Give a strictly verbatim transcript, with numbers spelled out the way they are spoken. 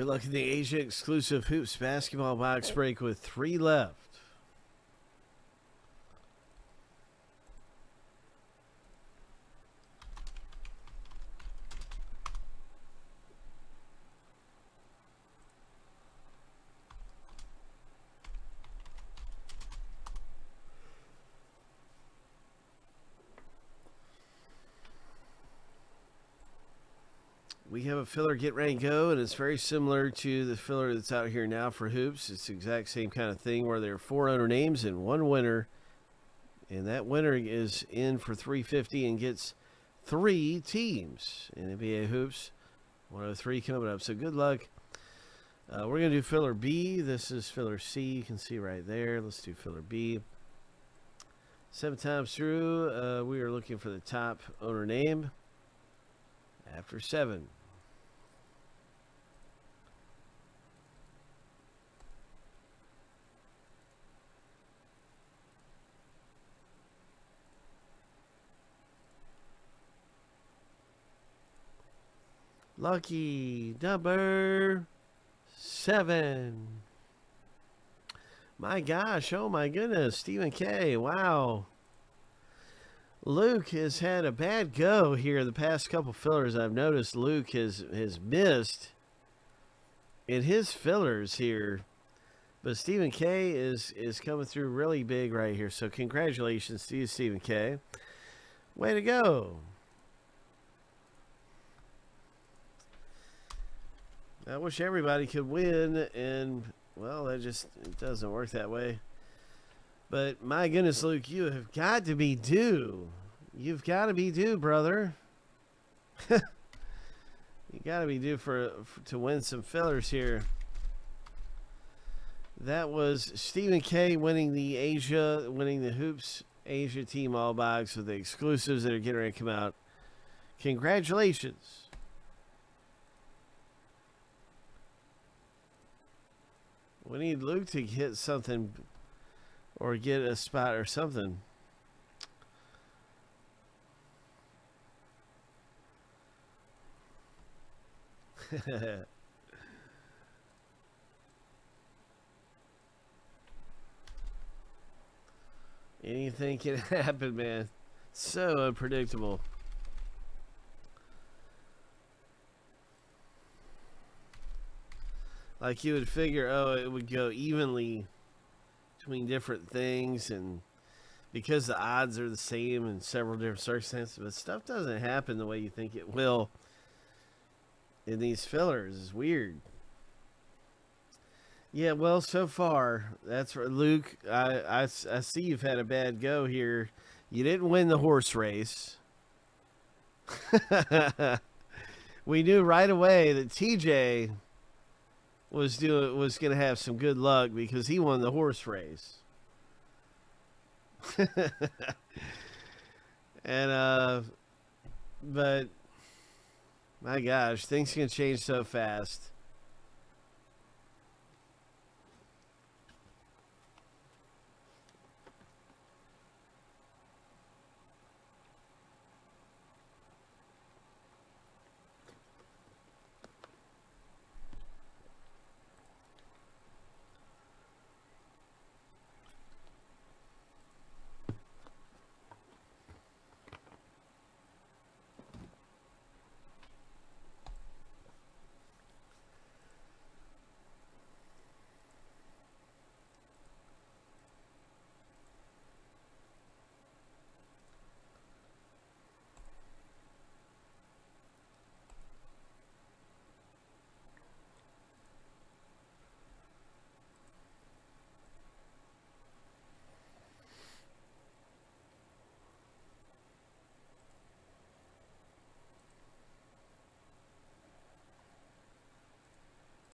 Good luck in the Asia-exclusive Hoops basketball box break with three left. We have a filler, Get Ready Go, and it's very similar to the filler that's out here now for Hoops. It's the exact same kind of thing where there are four owner names and one winner. And that winner is in for three hundred fifty dollars and gets three teams in N B A Hoops. one oh three coming up, so good luck. Uh, we're going to do filler B. This is filler C. You can see right there. Let's do filler B. Seven times through, uh, we are looking for the top owner name after seven. Lucky number seven. My gosh, oh my goodness, Stephen K, wow. Luke has had a bad go here the past couple fillers. I've noticed Luke has, has missed in his fillers here. But Stephen K is, is coming through really big right here. So congratulations to you, Stephen K. Way to go. I wish everybody could win, and well, that just it doesn't work that way. But my goodness, Luke, you have got to be due. You've got to be due, brother. You got to be due for, for to win some fillers here. That was Stephen K winning the Asia, winning the Hoops Asia team all box with the exclusives that are getting ready to come out. Congratulations. We need Luke to hit something or get a spot or something. Anything can happen, man. So unpredictable. Like you would figure, oh, it would go evenly between different things, and because the odds are the same in several different circumstances, but stuff doesn't happen the way you think it will in these fillers. It's weird. Yeah, well, so far, that's right, Luke. I, I, I see you've had a bad go here. You didn't win the horse race. We knew right away that T J was doing was gonna have some good luck because he won the horse race. and uh but my gosh, things can change so fast.